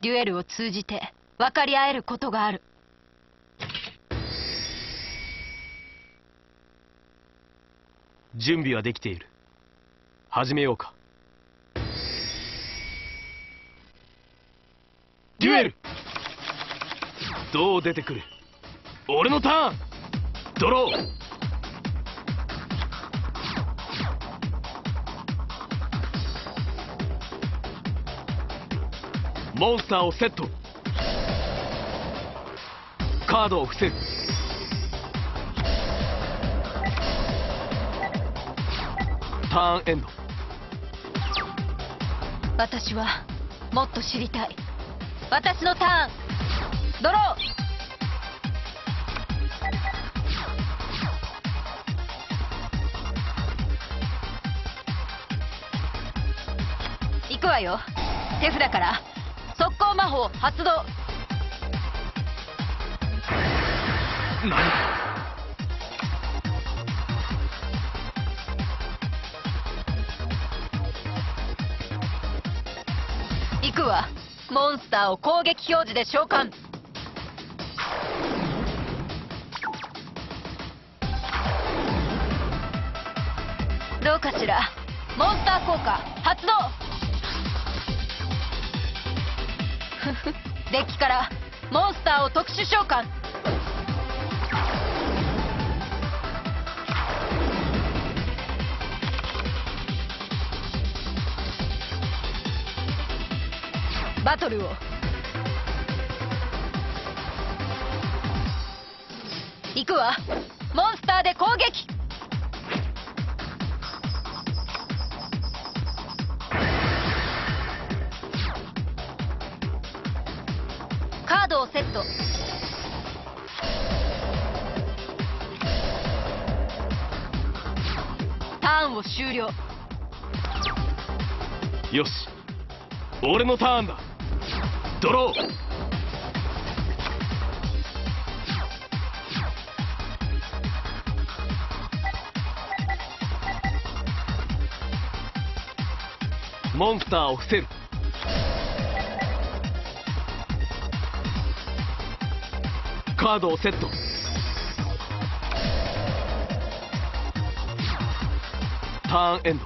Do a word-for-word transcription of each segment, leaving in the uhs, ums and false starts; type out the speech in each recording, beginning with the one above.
デュエルを通じて分かり合えることがある。準備はできている。始めようか。デュエル。どう出てくる？俺のターン。ドロー。モンスターをセット。カードを伏せる。ターンエンド。私はもっと知りたい。私のターン。ドロー。行くわよ。手札から速攻魔法発動。何？モンスターを攻撃表示で召喚。どうかしら。モンスター効果発動。デッキからモンスターを特殊召喚。バトルを行くわ。モンスターで攻撃。カードをセット。ターンを終了。よし、俺のターンだ。ドロー。モンスターを伏せる。カードをセット。ターンエンド。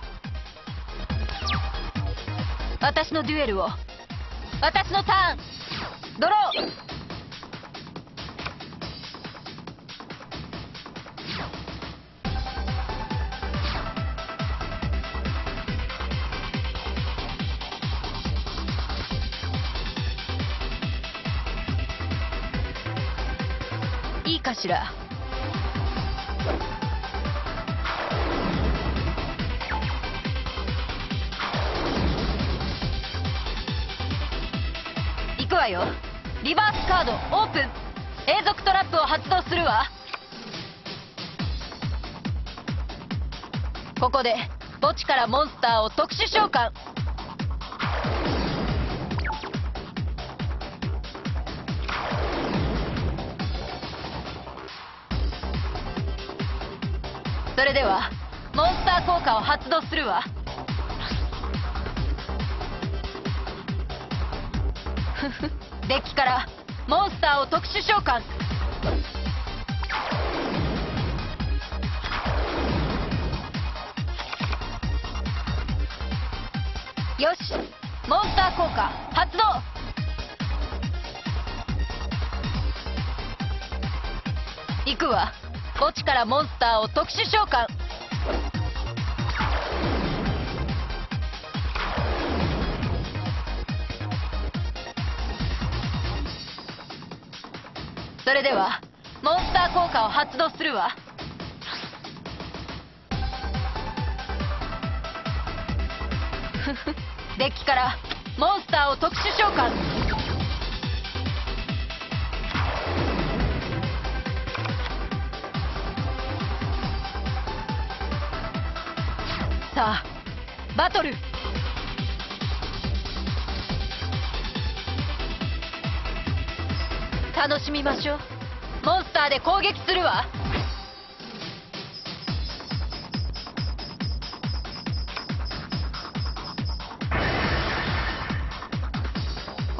私のデュエルを。私のターン。ドロー。いいかしら。リバースカードオープン。永続トラップを発動するわ。ここで墓地からモンスターを特殊召喚。それではモンスター効果を発動するわ。デッキからモンスターを特殊召喚。よし、モンスター効果発動。行くわ。墓地からモンスターを特殊召喚。それではモンスター効果を発動するわ。デッキからモンスターを特殊召喚。さあ、バトル。楽しみましょう。モンスターで攻撃するわ。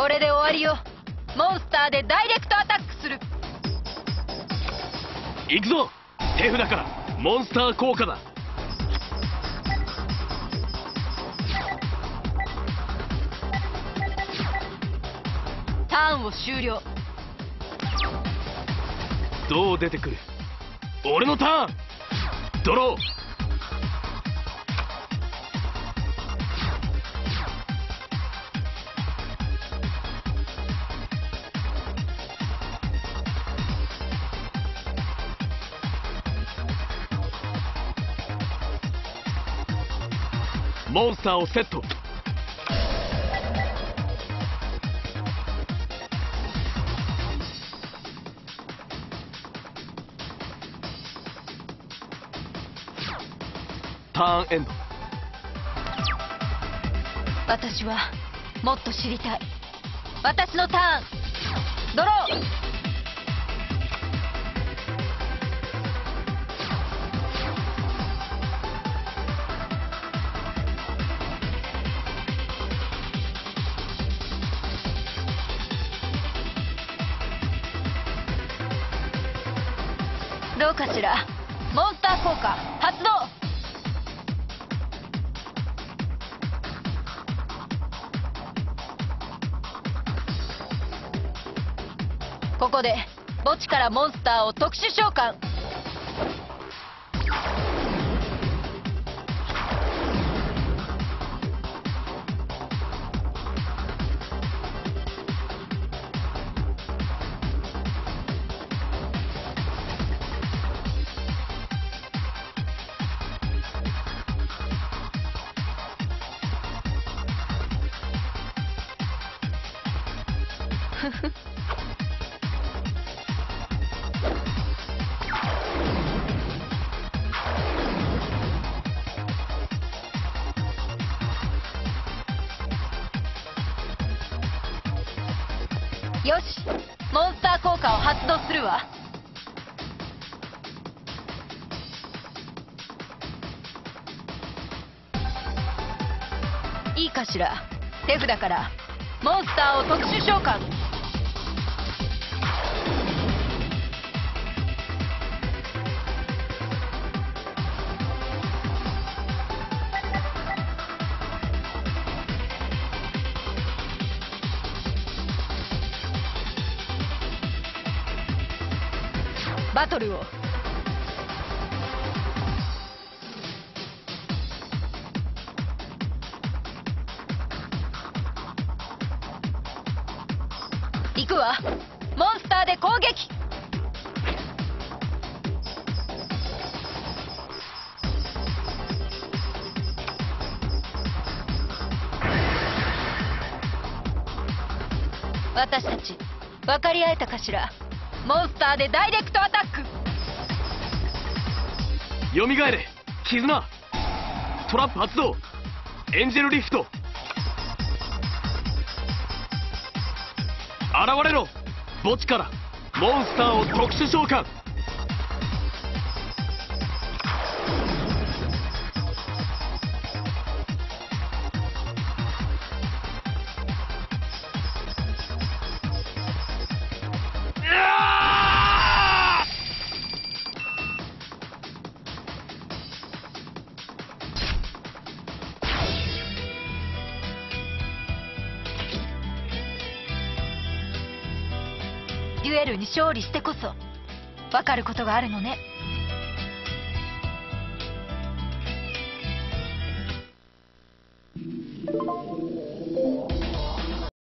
これで終わりよ。モンスターでダイレクトアタックする。行くぞ。手札からモンスター効果だ。ターンを終了。どう出てくる？俺のターン。ドロー。モンスターをセット。ターンエンド。私はもっと知りたい。私のターン。ドロー。どうかしら。モンスター効果発動。ここで墓地からモンスターを特殊召喚。よし、モンスター効果を発動するわ。いいかしら。手札からモンスターを特殊召喚。バトルを。行くわ。モンスターで攻撃。私たち分かり合えたかしら。モンスターでダイレクトアタック。よみがえれ絆。トラップ発動。エンジェルリフト。現れろ。墓地からモンスターを特殊召喚。デュエルに勝利してこそ分かることがあるのね。